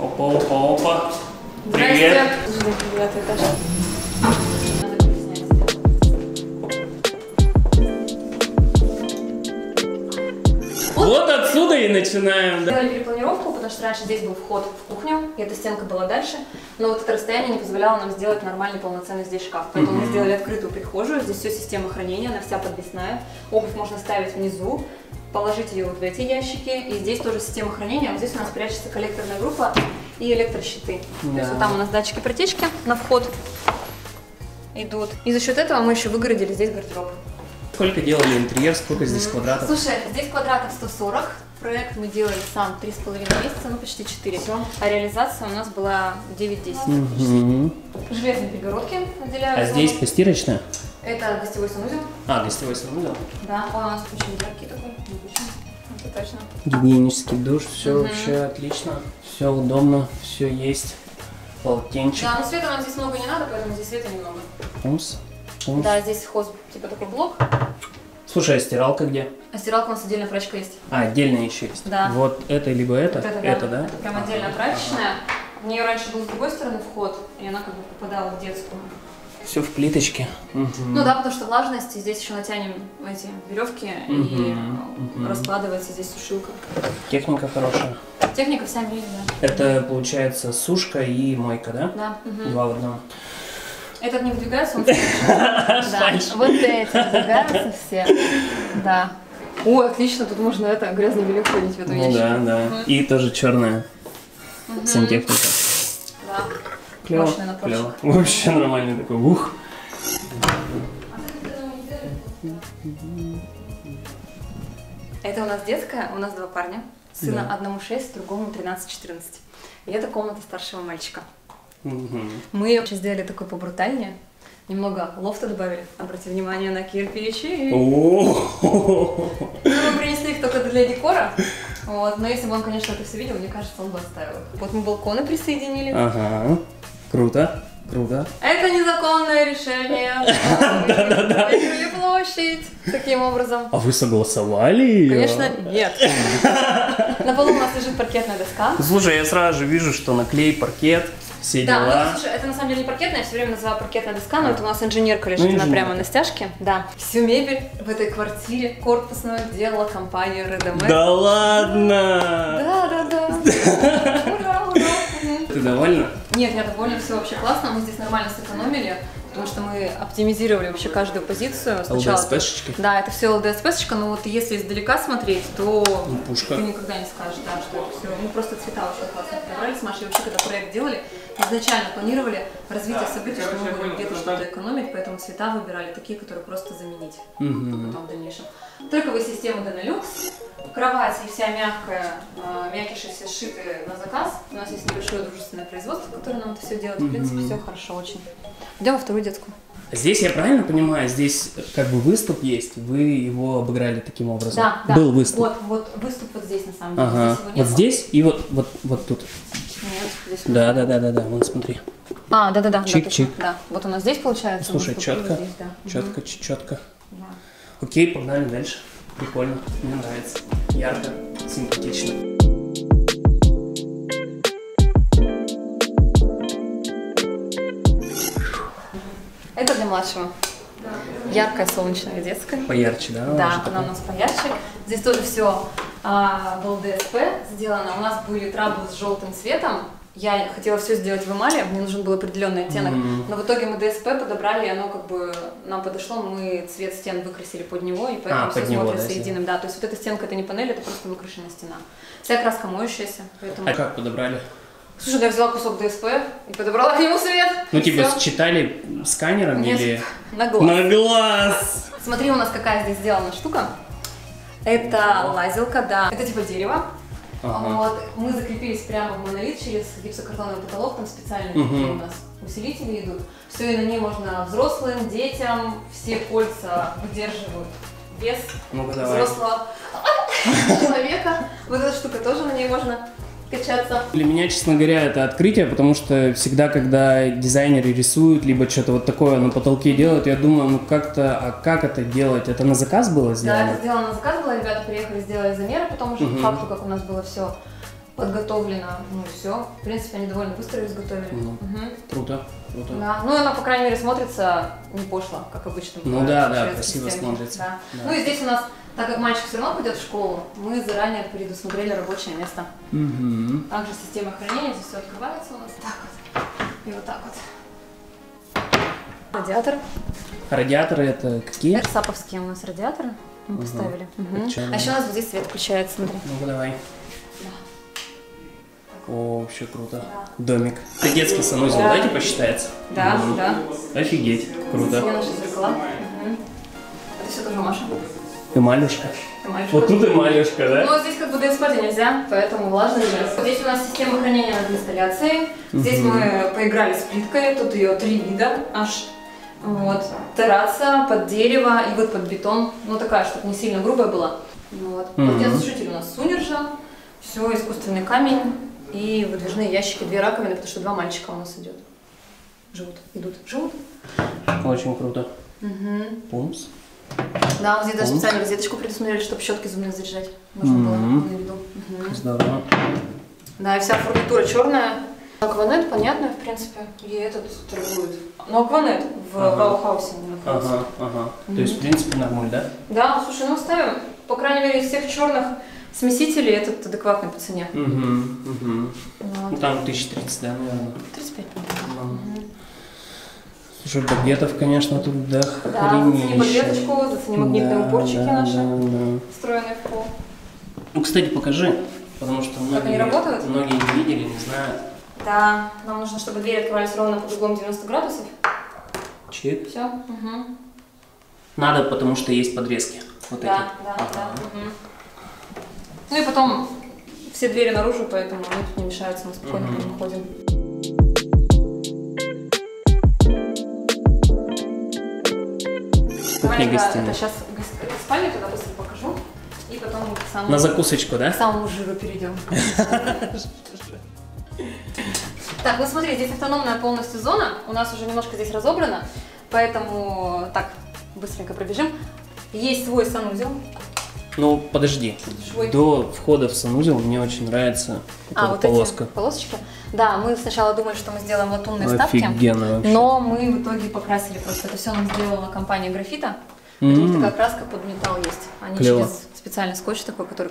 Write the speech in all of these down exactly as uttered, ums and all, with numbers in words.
Опа, опа, опа. Привет. Вот отсюда и начинаем. Да? Сделали перепланировку, потому что раньше здесь был вход в кухню, и эта стенка была дальше, но вот это расстояние не позволяло нам сделать нормальный полноценный здесь шкаф. Поэтому mm-hmm. мы сделали открытую прихожую, здесь все система хранения, она вся подвесная, обувь можно ставить внизу, положить ее вот в эти ящики, и здесь тоже система хранения, вот здесь у нас прячется коллекторная группа и электрощиты. Yeah. То есть вот там у нас датчики протечки на вход идут, и за счет этого мы еще выгородили здесь гардероб. Сколько делали интерьер, сколько здесь квадратов? Слушай, здесь квадратов сто сорок. Проект мы делали сам три с половиной месяца, ну почти четыре. Все. А реализация у нас была девять-десять. Угу. Железные перегородки отделяются. А здесь постирочная? Это гостевой санузел. А, гостевой санузел? Да, он у нас очень яркий такой. Это точно. Гигиенический душ, все угу. вообще отлично. Все удобно, все есть. Полотенчик. Да, но света нам здесь много не надо, поэтому здесь света немного. Ус. Ус. Да, здесь хоз, типа такой блок. Слушай, а стиралка где? А стиралка у нас отдельная прачка есть. А, отдельная еще есть. Да. Вот это либо это? Вот это, это, да. да? Это прям отдельная прачечная. В нее раньше был с другой стороны вход, и она как бы попадала в детскую. Все в плиточке. Угу. Ну да, потому что влажность, и здесь еще натянем эти веревки, угу. и угу. раскладывается здесь сушилка. Техника хорошая. Техника вся милая, да. Это получается сушка и мойка, да? Да. Угу. Два в одном. Этот не выдвигается, он все. Да. Вот эти выдвигаются все. Да. О, отлично, тут можно это грязное белье ходить в эту ящик. Да, да. Угу. И тоже черная угу. сантехника. Да. Клево. Клево. Вообще нормальный такой. Ух. Это у нас детская, у нас два парня. Сына да. одному шесть, другому тринадцать-четырнадцать. И это комната старшего мальчика. Угу. Мы сейчас сделали такой побрутальнее, немного лофта добавили, обрати внимание на кирпичи. Ну, мы принесли их только для декора, вот. Но если бы он, конечно, это все видел, мне кажется, он бы оставил их. Вот мы балконы присоединили. Ага, круто, круто. Это незаконное решение. Да-да-да. Площадь таким образом. А вы согласовали? Конечно, нет. На полу у нас лежит паркетная доска. Слушай, я сразу же вижу, что наклей паркет. Все да, дела. Ну, слушай, это на самом деле не паркетная, я все время называю паркетная доска, но это у нас инженерка лежит, ну, инженерка. Она прямо на стяжке. Да. Всю мебель в этой квартире корпусную делала компания RedMS. Да ладно! Да, да, да. Ура, ура. Ты довольна? Нет, я довольна, все вообще классно, мы здесь нормально сэкономили. Потому что мы оптимизировали вообще каждую позицию. эл дэ эс пэ-шечки? Да, это все эл дэ эс пэ-шечка, но вот если издалека смотреть, то ну, пушка. Ты никогда не скажешь, да, что это все. Ну просто цвета очень классно подобрали с Машей. Вообще, когда проект делали, изначально планировали развитие да, событий, что мы будем где-то что-то экономить, поэтому цвета выбирали такие, которые просто заменить угу. потом в дальнейшем. Трековая система Donolux, кровать и вся мягкая, мякиши все сшиты на заказ. У нас есть небольшое дружественное производство, которое нам это все делает. В принципе, угу. все хорошо очень. Идем во вторую детскую. Здесь, я правильно понимаю, здесь как бы выступ есть, вы его обыграли таким образом. Да, да. Был выступ. Вот, вот выступ вот здесь на самом деле. Ага. Здесь вот здесь и вот, вот, вот тут. Нет, здесь да, да, да, да, да, вон смотри. А, да, да, да. Чик-чик. Да, да. Вот у нас здесь получается. Слушай, четко, вот здесь, да. четко, угу. четко. Да. Окей, погнали дальше. Прикольно, мне нравится. Ярко, симпатично. Это для младшего. Да. Яркая солнечная детская. Поярче, да? Да, она у нас поярче. Здесь тоже все а, был ДСП сделано. У нас были траблы с желтым цветом. Я хотела все сделать в эмали, мне нужен был определенный оттенок. Mm-hmm. Но в итоге мы ДСП подобрали, и оно как бы нам подошло. Мы цвет стен выкрасили под него, и поэтому а, все смотрится да, единым. Да. да, то есть вот эта стенка, это не панель, это просто выкрашенная стена. Вся краска моющаяся. Поэтому... А как подобрали? Слушай, да я взяла кусок ДСП и подобрала к нему свет. Ну типа все. Считали сканером? Нет, или... на глаз. На глаз! Смотри, у нас какая здесь сделана штука. Это лазилка, да. Это типа дерево. Ага. Вот. Мы закрепились прямо в монолит через гипсокартонный потолок, там специальные угу. у нас усилители идут. Все, и на ней можно взрослым, детям, все кольца выдерживают вес ну взрослого человека. Вот эта штука тоже на ней можно... качаться. Для меня, честно говоря, это открытие, потому что всегда, когда дизайнеры рисуют, либо что-то вот такое на потолке делают, я думаю, ну как-то, а как это делать? Это на заказ было сделано? Да, это сделано на заказ было, ребята приехали, сделали замеры, потом уже по факту, как у нас было все подготовлено, ну и все. В принципе, они довольно быстро изготовили. Ну, угу. Круто, круто. Да. Ну, она, по крайней мере, смотрится не пошло, как обычно. Ну да, да, красиво смотрится. Да. Да. Ну и здесь у нас, так как мальчик все равно пойдет в школу, мы заранее предусмотрели рабочее место. Угу. Также система хранения, здесь все открывается у нас. Так вот, и вот так вот. Радиатор. Радиаторы это какие? Эрсаповские у нас радиаторы. Мы угу. поставили. Угу. А еще у нас вот здесь свет включается, смотри. Ну-ка, давай. Да. О, вообще круто. Да. Домик. Это детский санузел, да, да типа считается? Да, угу. да. Офигеть, круто. Здесь наши зеркала. Угу. Это все тоже Маша. Эмалюшка. Эмалюшка. Вот тут эмалюшка, да? Ну, здесь как бы до спать нельзя, поэтому влажный жест. Здесь у нас система хранения над инсталляцией. Здесь угу. мы поиграли с плиткой, тут ее три вида аж. Вот, терраса под дерево и вот под бетон, ну такая, чтобы не сильно грубая была. Вот, подсушитель у нас Сунержа, все искусственный камень и выдвижные ящики, две раковины, потому что два мальчика у нас идет, живут, идут, живут. Очень круто. Угу. Пумс. Да, вот здесь даже специально розеточку предусмотрели, чтобы щетки зубные заряжать, можно угу. было на виду. Угу. Здорово. Да, и вся фурнитура черная. Акванет, понятно, в принципе, и этот торгует. Но акванет в ага. Баухаусе не находится. Ага, ага. Mm-hmm. То есть, в принципе, нормально, да? Да, слушай, ну ставим, по крайней мере, из всех черных смесителей этот адекватный по цене. Угу, угу. Вот. Ну, там тысяча тридцать, да, наверное? тридцать пять, по-моему. Mm-hmm. Слушай, багетов, конечно, тут, да, да, хренища. Да, зацени багеточку, зацени магнитные да, упорчики да, наши, да, да. встроенные в пол. Ну, кстати, покажи, потому что многие, многие не видели, не знают. Да, нам нужно, чтобы двери открывались ровно под углом девяносто градусов. Чик. Все. Угу. Надо, потому что есть подрезки. Вот да, эти. Да, ага. да. Угу. Ну и потом все двери наружу, поэтому они тут не мешаются, мы спокойно угу. ходим. Кухня гостиная. Сейчас спальню туда быстро покажу. И потом мы к самому... На закусочку, да? К самому жиру перейдем. Так, ну смотри, здесь автономная полностью зона, у нас уже немножко здесь разобрано, поэтому так, быстренько пробежим. Есть свой санузел. Ну, подожди, Швой. До входа в санузел мне очень нравится эта а, вот полоска. Эти полосочки? Да, мы сначала думали, что мы сделаем латунные вставки, но мы в итоге покрасили просто. Это все нам сделала компания Графито, mm-hmm. у них такая краска под металл есть, они Клево. Через специальный скотч такой, который...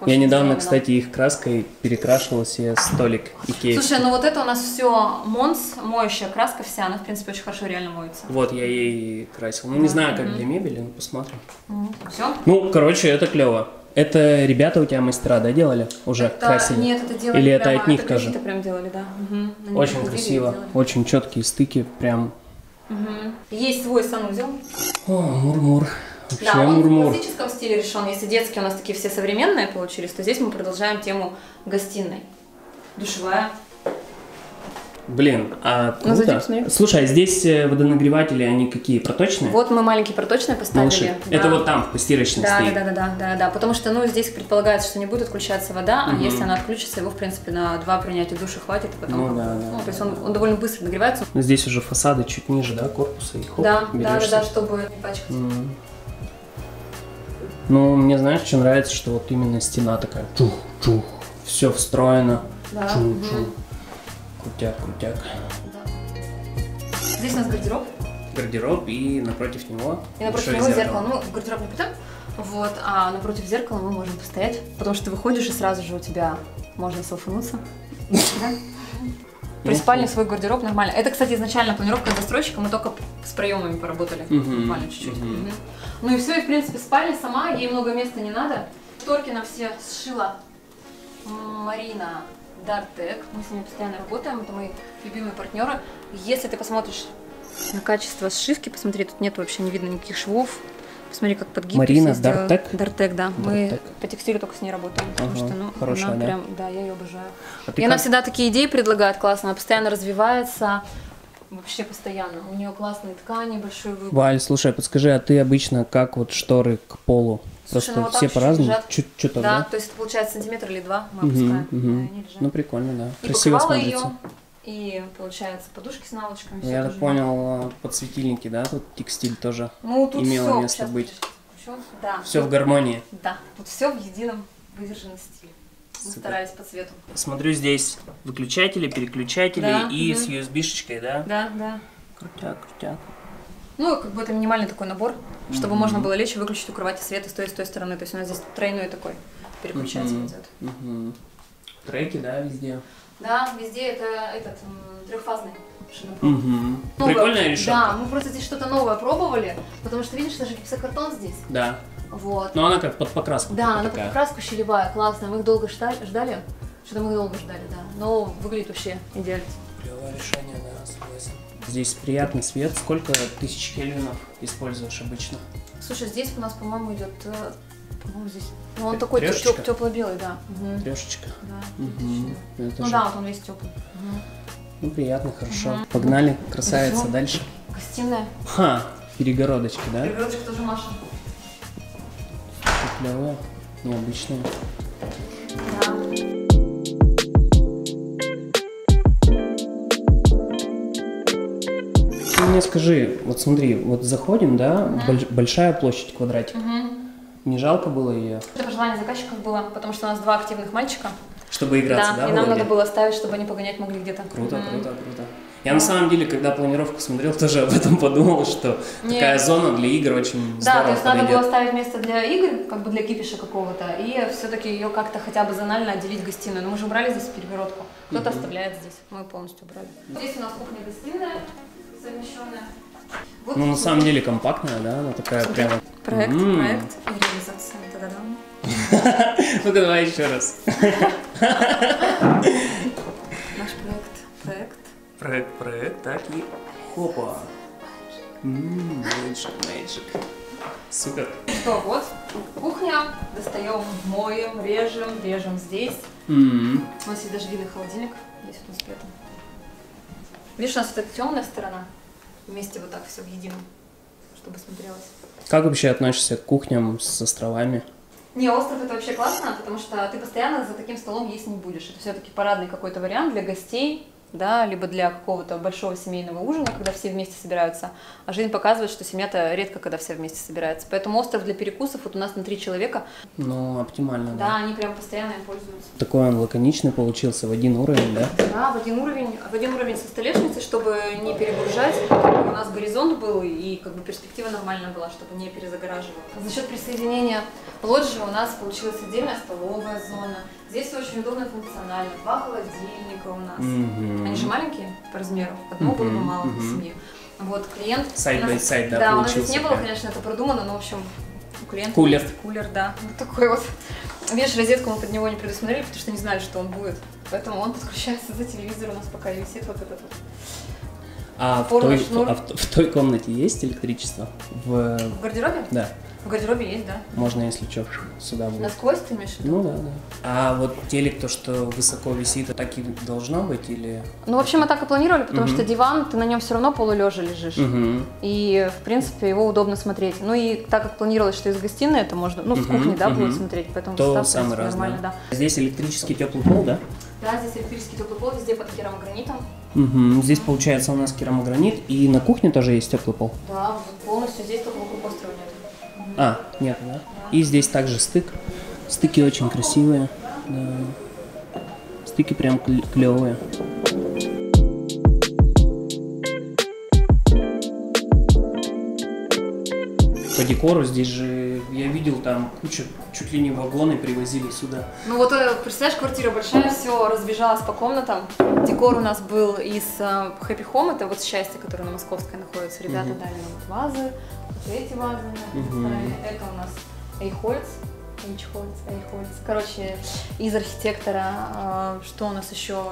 Очень я недавно, именно. Кстати, их краской перекрашивала себе столик икеевский. Слушай, ну вот это у нас все Монс, моющая краска вся, она, в принципе, очень хорошо реально моется. Вот, я ей красил. Ну, да. не знаю, как mm-hmm. для мебели, но посмотрим. Mm-hmm. Все? Ну, короче, это клево. Это ребята у тебя мастера, да, делали? Уже это... красили? Нет, это делали Или прямо... это от них это тоже? Это прям делали, да. Угу. Очень красиво, очень четкие стыки, прям. Угу. Есть свой санузел. О, мур-мур. Вообще, да, он мур-мур. в классическом стиле решен. Если детские у нас такие все современные получились, то здесь мы продолжаем тему гостиной. Душевая. Блин, а круто. Ну, слушай, а здесь водонагреватели, они какие, проточные? Вот мы маленькие проточные поставили. Да. Это вот там, в постирочной да, стоит. Да, да, да, да, да, потому что, ну, здесь предполагается, что не будет отключаться вода, угу. а если она отключится, его, в принципе, на два принятия душа хватит, и потом... Ну, да, ну, да, то есть он, он довольно быстро нагревается. Здесь уже фасады чуть ниже, да, корпуса, и хоп, да, берешься. Да, да, да, чтобы не пачкать. Угу. Ну, мне, знаешь, что нравится, что вот именно стена такая, чух-чух, все встроено, да. чух-чух. Угу. Крутяк, крутяк. Да. Здесь у нас гардероб. Гардероб и напротив него. И напротив него зеркало. зеркало. Ну, гардероб не потом. Вот, а напротив зеркала мы можем постоять, потому что ты выходишь и сразу же у тебя можно салфануться. При спальне свой гардероб нормально. Это, кстати, изначально планировка застройщика, мы только с проемами поработали. Буквально чуть-чуть. Ну и все, и в принципе спальня сама, ей много места не надо. Шторки нам все сшила Марина Дартэк, мы с ними постоянно работаем, это мои любимые партнеры. Если ты посмотришь на качество сшивки, посмотри, тут нет вообще, не видно никаких швов. Посмотри, как под гипс. Марина Дартэк? Дартэк, да. Дартэк. Мы по текстилю только с ней работаем, потому ага. что, ну, Хорошая, она да? прям, да, я ее обожаю. А И она как? всегда такие идеи предлагает классно, она постоянно развивается. Вообще постоянно. У нее классные ткани, большой выбор. Валь, слушай, подскажи, а ты обычно как вот шторы к полу? Слушай, Просто ну, вот все по-разному? Чуть-чуть да, да, то есть получается сантиметр или два мы угу, опускаем. Угу. Да, ну прикольно, да. И красиво смотрится. Ее, и получается подушки с наволочками. Я так понял, подсветильники, да, тут текстиль тоже ну, тут имело все. место Сейчас, быть. Все, да. все тут, в гармонии. Да, тут все в едином выдержанном стиле. Стараюсь по цвету. Смотрю, здесь выключатели, переключатели, да, и угу. с ю эс би-шечкой, да? Да, да. Крутяк, крутяк. Ну, как бы это минимальный такой набор, чтобы угу. можно было лечь и выключить у кровати свет и с той, и с той стороны. То есть у нас здесь тройной такой переключатель угу. идет. Угу. Треки, да, везде? Да, везде это этот трехфазный. Угу. Прикольное решение. Да, мы просто здесь что-то новое пробовали, потому что, видишь, даже гипсокартон здесь. Да. Вот. Но она как под покраску. Да, она такая. Под покраску щелевая, классная. Мы их долго ждали, что-то мы их долго ждали, да. Но выглядит вообще идеально. Клевое решение, да, согласен. Здесь приятный свет. Сколько тысяч кельвинов используешь обычно? Слушай, здесь у нас, по-моему, идет, по-моему, здесь, ну он такой тепло-белый, да. Угу. Трешечка. Да. Угу. Ну же... да, вот он весь теплый. Угу. Ну, приятно, хорошо. Угу. Погнали, красавица, Пишу. Дальше. Гостиная. Ха, перегородочка, да? Перегородочка тоже Маша. Клевая, необычная. Да. Ты мне скажи, вот смотри, вот заходим, да, угу. больш большая площадь, квадратик. Угу. Не жалко было ее? Это пожелание заказчиков было, потому что у нас два активных мальчика. Чтобы играться, да? Да, и нам надо было ставить, чтобы они погонять могли где-то. Круто, mm. круто, круто. Я на самом деле, когда планировку смотрел, тоже об этом подумал, что Нет. такая зона для игр очень здорово Да, то есть подойдет. Надо было ставить место для игр, как бы для кипиша какого-то, и все-таки ее как-то хотя бы зонально отделить гостиную. Но мы же убрали здесь перегородку. Кто-то mm-hmm. оставляет здесь, мы ее полностью убрали. Здесь у нас кухня-гостиная совмещенная. Вот ну, на самом деле компактная, да, она такая да. прямо... Проект, mm. проект и реализация. Та-да-дам. Ну-ка, давай еще раз. Наш проект, проект. Проект, проект, так и... Опа! Ммм, мэджик, мэджик. Супер. Что, вот кухня, достаем, моем, режем, режем здесь. У нас есть даже видный холодильник, здесь у нас при этом. Видишь, у нас вот эта темная сторона, вместе вот так все в едином, чтобы смотрелось. Как вообще относишься к кухням с островами? Не, остров это вообще классно, потому что ты постоянно за таким столом есть не будешь. Это все-таки парадный какой-то вариант для гостей, да, либо для какого-то большого семейного ужина, когда все вместе собираются. А жизнь показывает, что семья-то редко, когда все вместе собираются. Поэтому остров для перекусов вот у нас на три человека. Ну, оптимально, да. Да, они прям постоянно им пользуются. Такой он лаконичный получился, в один уровень, да? Да, в один уровень, в один уровень со столешницей, чтобы не перегружать. У нас горизонт был и как бы перспектива нормальная была, чтобы не перезагораживало. За счет присоединения лоджии у нас получилась отдельная столовая зона. Здесь очень удобно функционально. Два холодильника у нас. Mm-hmm. Они же маленькие по размеру. Одного mm-hmm. было бы мало для mm-hmm. семьи. Вот клиент. Сайт бай сайт, да, да, у нас здесь не было, конечно, это продумано, но в общем у клиента. Кулер. Кулер, да. Вот такой вот. Видишь, розетку мы под него не предусмотрели, потому что не знали, что он будет. Поэтому он подключается за телевизор у нас пока и висит вот этот вот. А, в той, а в, в той комнате есть электричество? В, в гардеробе? Да. В гардеробе есть, да. Можно, если что, сюда будет. Насквозь ты имеешь в виду? Ну да, да. А вот телек, то, что высоко висит, так и должно быть или... Ну, в общем, мы так и планировали, потому угу. что диван, ты на нем все равно полулежа лежишь. Угу. И, в принципе, его удобно смотреть. Ну и так как планировалось, что из гостиной это можно, ну, с угу. кухни, да, угу. будет смотреть, поэтому то самый раз, нормально, да. да. Здесь электрический теплый пол, да? Да, здесь электрический теплый пол, везде под керамогранитом. Угу. Здесь, получается, у нас керамогранит, и на кухне тоже есть теплый пол? Да, полностью здесь только вокруг острова нет. А, нет, да? да? И здесь также стык. Стыки очень красивые. Да. Стыки прям клевые. По декору здесь же, я видел, там куча, чуть ли не вагоны привозили сюда. Ну вот, представляешь, квартира большая, все разбежалась по комнатам. Декор у нас был из Хэппи Хом, это вот счастье, которое на Московской находится. Ребята угу. дали нам вот вазы. Эти вазы, угу. это у нас Eichholz, Eichholz, Eichholz, короче, из архитектора, что у нас еще,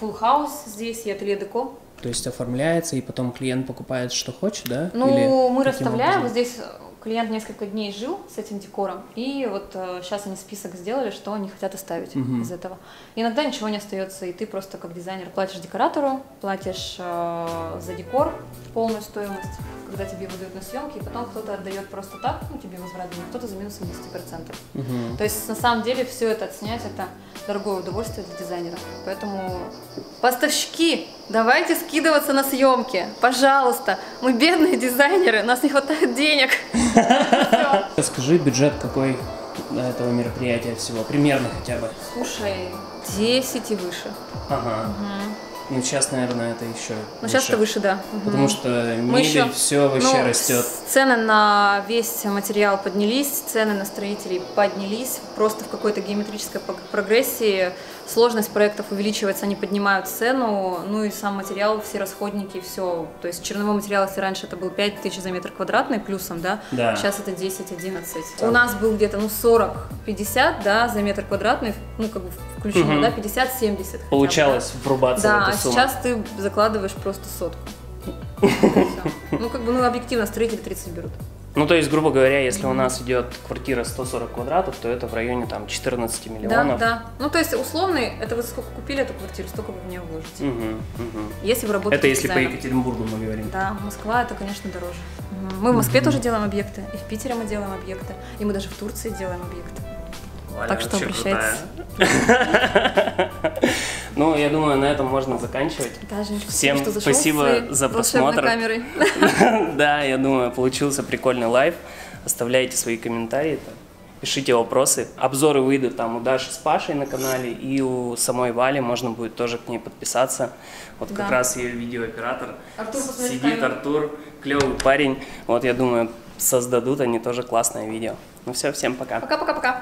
Full House здесь и Atelier Deco. То есть оформляется и потом клиент покупает, что хочет, да? Ну, или мы расставляем, образом? Здесь клиент несколько дней жил с этим декором, и вот сейчас они список сделали, что они хотят оставить угу. из этого. Иногда ничего не остается, и ты просто как дизайнер платишь декоратору, платишь э, за декор полную стоимость, когда тебе выдают на съемки, и потом кто-то отдает просто так, ну тебе возврат, кто-то за минусом десять процентов. Угу. То есть на самом деле все это отснять, это дорогое удовольствие для дизайнера. Поэтому поставщики, давайте скидываться на съемки, пожалуйста. Мы бедные дизайнеры, у нас не хватает денег. Скажи, бюджет какой этого мероприятия всего? Примерно хотя бы? Слушай, десять и выше. Ага. Угу. Ну, сейчас, наверное, это еще Ну, сейчас это выше, да. Потому угу. что мебель, еще... все вообще ну, растет. Цены на весь материал поднялись, цены на строителей поднялись. Просто в какой-то геометрической прогрессии сложность проектов увеличивается, они поднимают цену. Ну и сам материал, все расходники, все. То есть черновой материал, если раньше это был пять тысяч за метр квадратный плюсом, да, да. сейчас это десять-одиннадцать. Да. У нас был где-то ну, сорок-пятьдесят, да, за метр квадратный, ну как бы включено, угу. да, пятьдесят-семьдесят. Получалось бы, да. врубаться да. в эту. Сейчас ты закладываешь просто сотку. Ну, как бы, ну, объективно, строители тридцать берут. Ну, то есть, грубо говоря, если у нас идет квартира сто сорок квадратов, то это в районе там четырнадцати миллионов. Да, да. Ну, то есть, условно, это вы сколько купили эту квартиру, столько вы в нее вложите. Угу, угу. Если вы работаете. Это если по Екатеринбургу мы говорим. Да, Москва, это, конечно, дороже. Мы в Москве тоже делаем объекты, и в Питере мы делаем объекты, и мы даже в Турции делаем объекты. Так что обращайтесь. Ну, я думаю, на этом можно заканчивать. Даже Всем что зашел спасибо за просмотр. Камерой. Да, я думаю, получился прикольный лайв. Оставляйте свои комментарии, пишите вопросы. Обзоры выйдут там у Даши с Пашей на канале и у самой Вали. Можно будет тоже к ней подписаться. Вот да. как раз ее видеооператор. Артур, Сидит Артур, клевый парень. Вот, я думаю, создадут они тоже классное видео. Ну все, всем пока. Пока-пока-пока.